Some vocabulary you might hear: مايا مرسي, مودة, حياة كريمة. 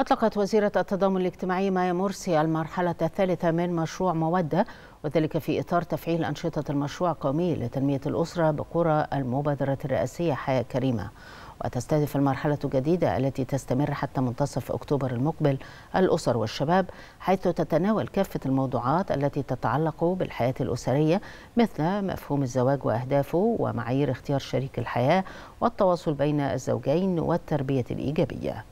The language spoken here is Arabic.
أطلقت وزيرة التضامن الاجتماعي مايا مرسي المرحلة الثالثة من مشروع مودة، وذلك في إطار تفعيل أنشطة المشروع القومي لتنمية الأسرة بقرى المبادرة الرئاسية حياة كريمة. وتستهدف المرحلة الجديدة التي تستمر حتى منتصف أكتوبر المقبل الأسر والشباب، حيث تتناول كافة الموضوعات التي تتعلق بالحياة الأسرية مثل مفهوم الزواج وأهدافه ومعايير اختيار شريك الحياة والتواصل بين الزوجين والتربية الإيجابية.